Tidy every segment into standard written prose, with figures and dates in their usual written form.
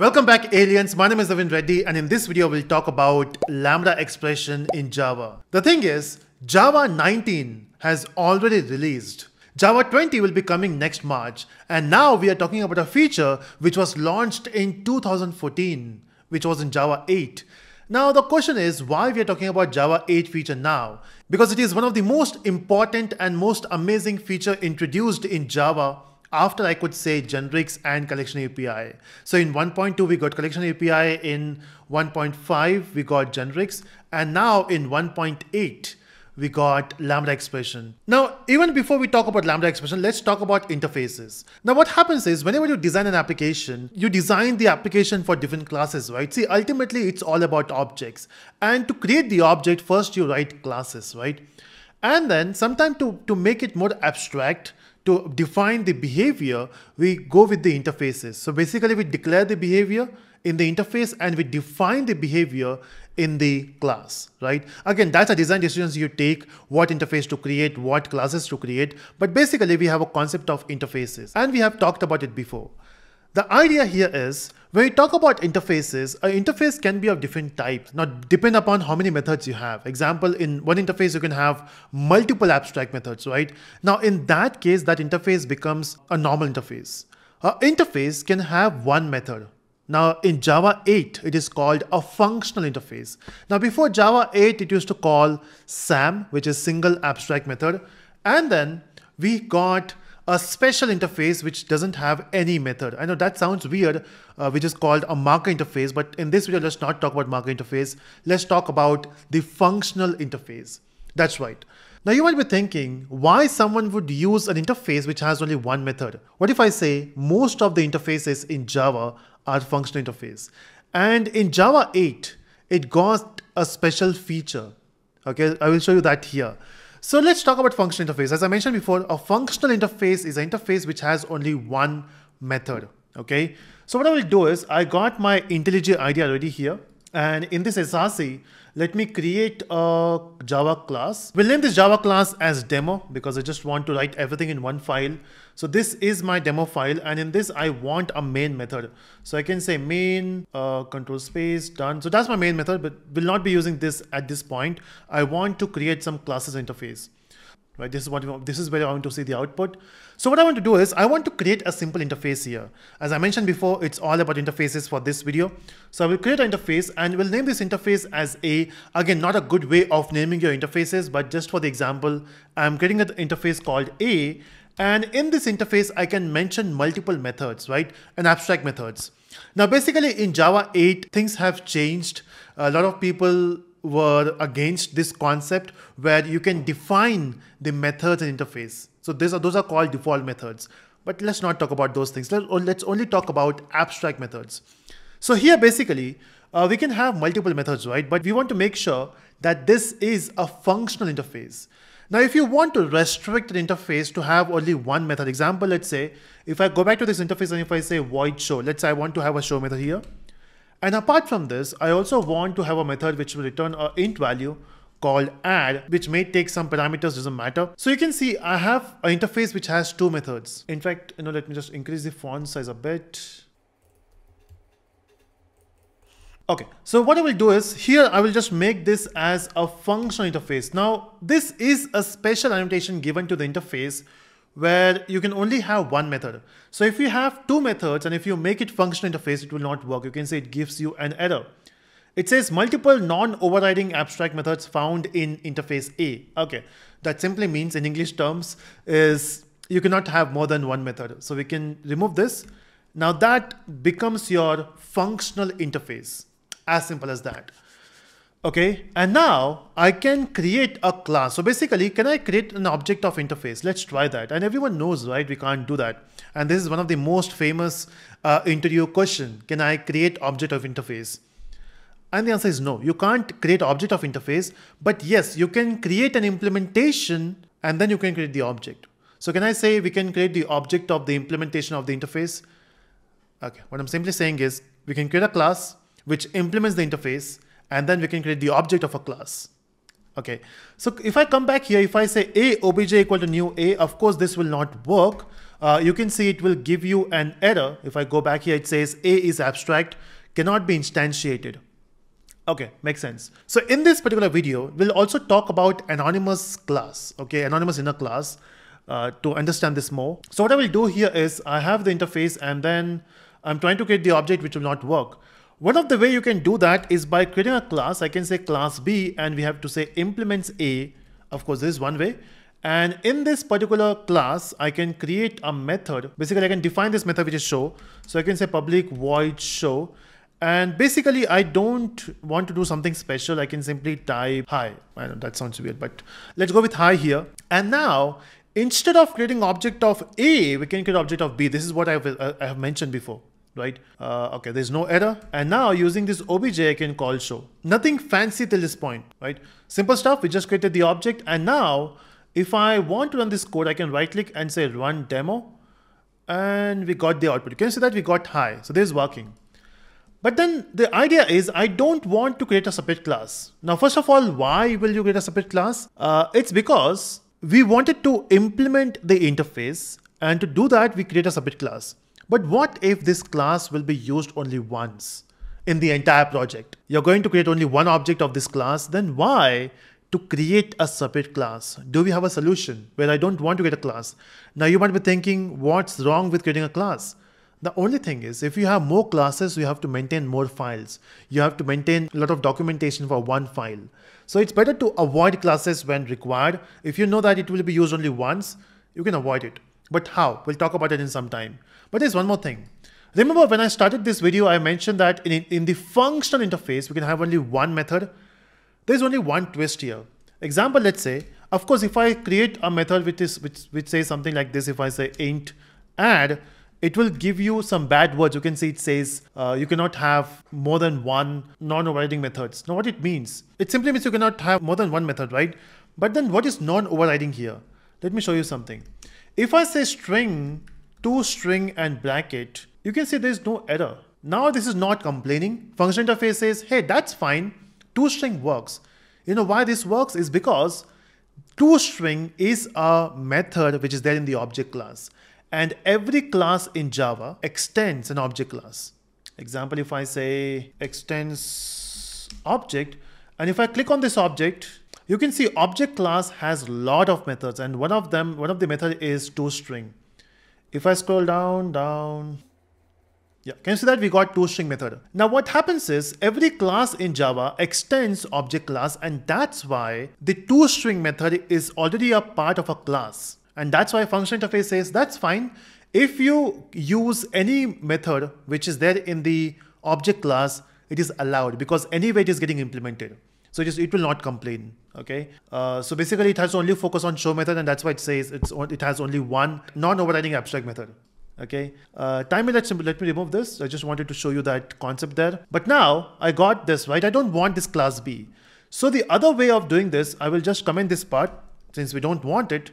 Welcome back, aliens. My name is Navin Reddy, and in this video we'll talk about Lambda Expression in Java. The thing is, Java 19 has already released. Java 20 will be coming next March, and now we are talking about a feature which was launched in 2014, which was in Java 8. Now the question is why we are talking about Java 8 feature now? Because it is one of the most important and most amazing feature introduced in Java after, I could say, generics and collection API. So in 1.2 we got collection API, in 1.5 we got generics, and now in 1.8 we got Lambda Expression. Now, even before we talk about Lambda Expression, let's talk about interfaces. Now, what happens is whenever you design an application, you design the application for different classes, right? See, ultimately, it's all about objects. And to create the object, first you write classes, right? And then sometimes to make it more abstract, to define the behavior, we go with the interfaces. So basically, we declare the behavior in the interface and we define the behavior in the class, right? Again, that's a design decisions you take, what interface to create, what classes to create, but basically we have a concept of interfaces and we have talked about it before. The idea here is, when you talk about interfaces, an interface can be of different types, not depend upon how many methods you have. Example, in one interface, you can have multiple abstract methods, right? Now, in that case, that interface becomes a normal interface. An interface can have one method. Now, in Java 8, it is called a functional interface. Now, before Java 8, it used to call SAM, which is single abstract method. And then we got a special interface which doesn't have any method. I know that sounds weird, which is called a marker interface. But in this video, let's not talk about marker interface. Let's talk about the functional interface. That's right. Now, you might be thinking, why someone would use an interface which has only one method? What if I say most of the interfaces in Java are functional interface? And in Java 8, it got a special feature. Okay, I will show you that here. So let's talk about functional interface. As I mentioned before, a functional interface is an interface which has only one method. Okay, so what I will do is I got my IntelliJ ID already here. And in this SRC, let me create a Java class. We'll name this Java class as demo because I just want to write everything in one file. So this is my demo file. And in this, I want a main method. So I can say main control space done. So that's my main method, but we'll not be using this at this point. I want to create some classes interface. Right, this is where I want to see the output. So what I want to do is I want to create a simple interface here. As I mentioned before, it's all about interfaces for this video. So I will create an interface and we'll name this interface as A. Again, not a good way of naming your interfaces, but just for the example, I'm creating an interface called A. And in this interface, I can mention multiple methods, right? And abstract methods. Now, basically in Java 8, things have changed. A lot of people were against this concept where you can define the methods and interface. So those are called default methods, but let's not talk about those things. Let's only talk about abstract methods. So here basically we can have multiple methods, right? But we want to make sure that this is a functional interface. Now, if you want to restrict an interface to have only one method, example, let's say, if I go back to this interface and if I say void show, let's say I want to have a show method here. And apart from this, I also want to have a method which will return an int value called add, which may take some parameters, doesn't matter. So you can see I have an interface which has two methods. In fact, you know, let me just increase the font size a bit. Okay, so what I will do is here, I will just make this as a functional interface. Now, this is a special annotation given to the interface where you can only have one method. So if you have two methods and if you make it functional interface, it will not work. You can say it gives you an error. It says multiple non-overriding abstract methods found in interface A. Okay, that simply means in English terms is you cannot have more than one method. So we can remove this. Now that becomes your functional interface, as simple as that. Okay, and now I can create a class. So basically, can I create an object of interface? Let's try that. And everyone knows, right, we can't do that. And this is one of the most famous interview question. Can I create object of interface? And the answer is no, you can't create object of interface, but yes, you can create an implementation and then you can create the object. So can I say we can create the object of the implementation of the interface? Okay, what I'm simply saying is we can create a class which implements the interface, and then we can create the object of a class. Okay, so if I come back here, if I say a obj equal to new a, of course this will not work you can see it will give you an error. If I go back here, it says A is abstract, cannot be instantiated. Okay, makes sense. So in this particular video, we'll also talk about anonymous class, okay, anonymous inner class, to understand this more. So what I will do here is I have the interface and then I'm trying to create the object which will not work. One of the way you can do that is by creating a class. I can say class B and we have to say implements A. Of course, this is one way. And in this particular class, I can create a method. Basically, I can define this method which is show. So I can say public void show. And basically, I don't want to do something special. I can simply type hi. I know that sounds weird, but let's go with hi here. And now, instead of creating object of A, we can create object of B. This is what I have mentioned before, right? Okay, there's no error. And now using this obj, I can call show. Nothing fancy till this point, right? Simple stuff. We just created the object. And now, if I want to run this code, I can right click and say run demo. And we got the output. You can see that we got hi. So this is working. But then the idea is I don't want to create a separate class. Now, first of all, why will you create a separate class? It's because we wanted to implement the interface, and to do that, we create a separate class. But what if this class will be used only once in the entire project? You're going to create only one object of this class, then why to create a separate class? Do we have a solution where I don't want to create a class? Now you might be thinking, what's wrong with creating a class? The only thing is, if you have more classes, you have to maintain more files. You have to maintain a lot of documentation for one file. So it's better to avoid classes when required. If you know that it will be used only once, you can avoid it. But how? We'll talk about it in some time. But there's one more thing. Remember when I started this video, I mentioned that in the functional interface, we can have only one method. There's only one twist here. Example, let's say, of course, if I create a method which says something like this, if I say int add, it will give you some bad words. You can see it says you cannot have more than one non-overriding methods. Now what it means? It simply means you cannot have more than one method, right? But then what is non-overriding here? Let me show you something. If I say string, to string and bracket, you can see there's no error. Now this is not complaining. Function interface says, hey, that's fine. To string works. You know why this works? Is because to string is a method which is there in the object class. And every class in Java extends an object class. Example, if I say extends object, and if I click on this object, you can see object class has a lot of methods. And one of the method is toString. If I scroll down, yeah, can you see that we got toString method? Now what happens is every class in Java extends object class, and that's why the toString method is already a part of a class. And that's why function interface says, that's fine. If you use any method which is there in the object class, it is allowed because anyway it is getting implemented. So it will not complain, okay? So basically it has only focus on show method, and that's why it says it has only one non-overriding abstract method, okay? Let me remove this. I just wanted to show you that concept there. But now I got this, right? I don't want this class B. So the other way of doing this, I will just comment this part since we don't want it.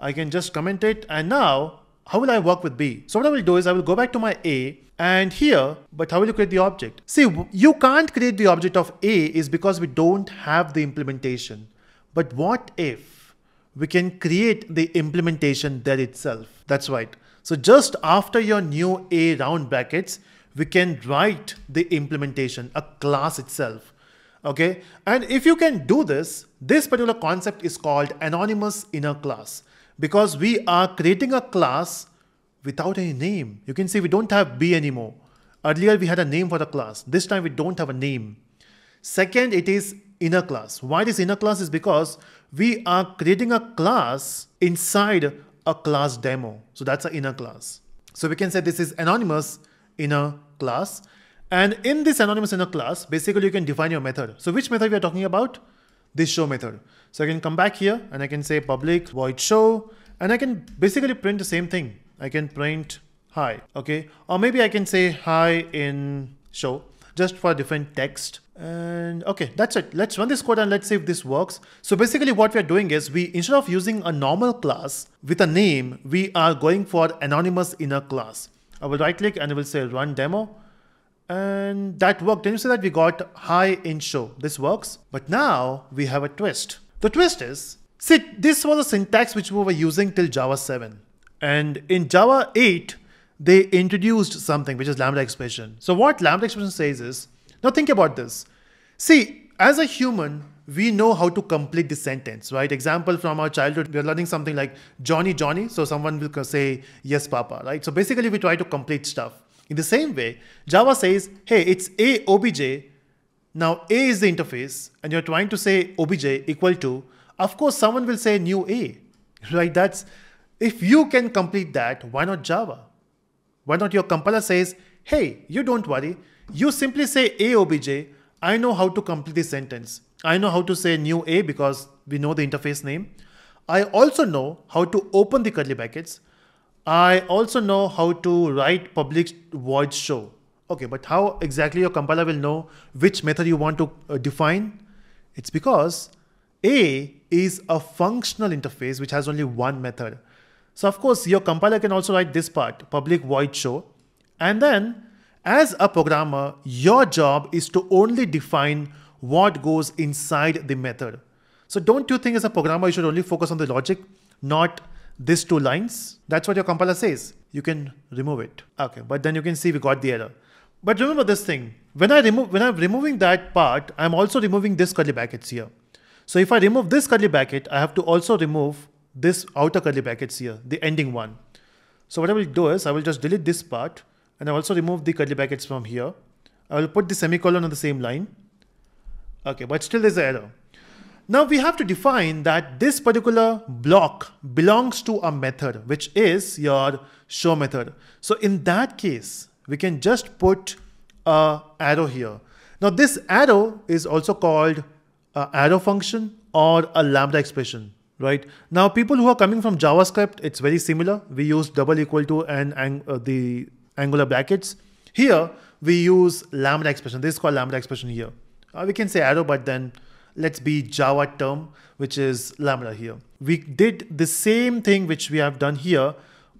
I can just comment it, and now how will I work with B? So what I will do is I will go back to my A and here, but how will you create the object? See, you can't create the object of A is because we don't have the implementation. But what if we can create the implementation there itself? That's right. So just after your new A round brackets, we can write the implementation, a class itself. Okay. And if you can do this, this particular concept is called anonymous inner class. Because we are creating a class without any name. You can see we don't have B anymore. Earlier we had a name for the class. This time we don't have a name. Second, it is inner class. Why this inner class is because we are creating a class inside a class demo. So that's an inner class. So we can say this is anonymous inner class. And in this anonymous inner class, basically you can define your method. So which method we are talking about? This show method. So I can come back here and I can say public void show, and I can basically print the same thing. I can print hi, okay? Or maybe I can say hi in show just for different text. And okay, that's it. Let's run this code and let's see if this works. So basically what we're doing is we, instead of using a normal class with a name, we are going for anonymous inner class. I will right click and I will say run demo. And that worked. Can you see that we got hi in show? This works. But now we have a twist. The twist is, see, this was a syntax which we were using till Java 7. And in Java 8, they introduced something, which is Lambda Expression. So what Lambda Expression says is, now think about this. See, as a human, we know how to complete the sentence, right? Example from our childhood, we're learning something like Johnny, Johnny. So someone will say, yes, Papa, right? So basically we try to complete stuff. In the same way, Java says, hey, it's a obj. Now a is the interface and you're trying to say obj equal to, of course, someone will say new a, right? That's, if you can complete that, why not Java? Why not your compiler says, hey, you don't worry. You simply say a obj. I know how to complete this sentence. I know how to say new a because we know the interface name. I also know how to open the curly brackets. I also know how to write public void show. Okay, but how exactly your compiler will know which method you want to define? It's because a is a functional interface which has only one method. So of course, your compiler can also write this part, public void show. And then as a programmer, your job is to only define what goes inside the method. So don't you think as a programmer, you should only focus on the logic, not these two lines? That's what your compiler says. You can remove it. Okay, but then you can see we got the error. But remember this thing, when I'm removing that part, I'm also removing this curly brackets here. So if I remove this curly bracket, I have to also remove this outer curly brackets here, the ending one. So what I will do is I will just delete this part and I'll also remove the curly brackets from here. I will put the semicolon on the same line. Okay, but still there's an error. Now we have to define that this particular block belongs to a method, which is your show method. So in that case, we can just put an arrow here. Now this arrow is also called an arrow function or a lambda expression, right? Now people who are coming from JavaScript, it's very similar. We use double equal to and the angular brackets. Here we use lambda expression. This is called lambda expression here. We can say arrow, but then let's be Java term, which is lambda here. We did the same thing which we have done here,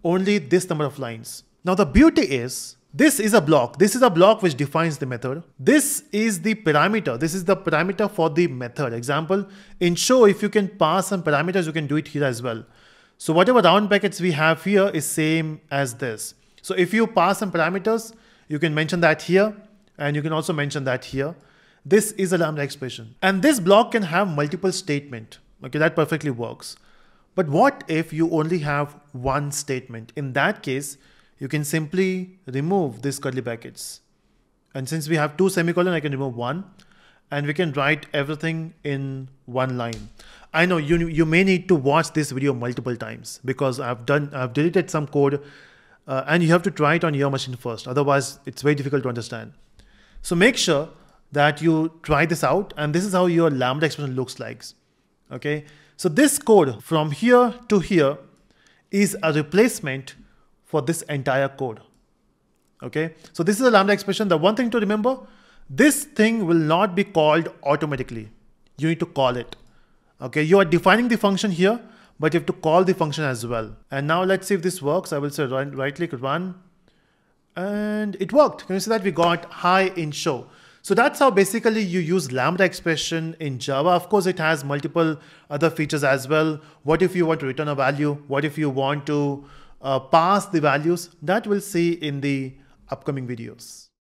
only this number of lines. Now the beauty is, this is a block. This is a block which defines the method. This is the parameter. This is the parameter for the method. Example, in show, if you can pass some parameters, you can do it here as well. So whatever round brackets we have here is same as this. So if you pass some parameters, you can mention that here, and you can also mention that here. This is a lambda expression. And this block can have multiple statements. Okay, that perfectly works. But what if you only have one statement? In that case, you can simply remove this curly brackets. And since we have two semicolon, I can remove one. And we can write everything in one line. I know you may need to watch this video multiple times because I've deleted some code and you have to try it on your machine first. Otherwise, it's very difficult to understand. So make sure that you try this out, and this is how your lambda expression looks like. Okay, so this code from here to here is a replacement for this entire code. Okay, so this is a lambda expression. The one thing to remember, this thing will not be called automatically. You need to call it. Okay, you are defining the function here, but you have to call the function as well. And now let's see if this works. I will say right click run, and it worked. Can you see that we got hi in show? So that's how basically you use lambda expression in Java. Of course, it has multiple other features as well. What if you want to return a value? What if you want to pass the values? That we'll see in the upcoming videos.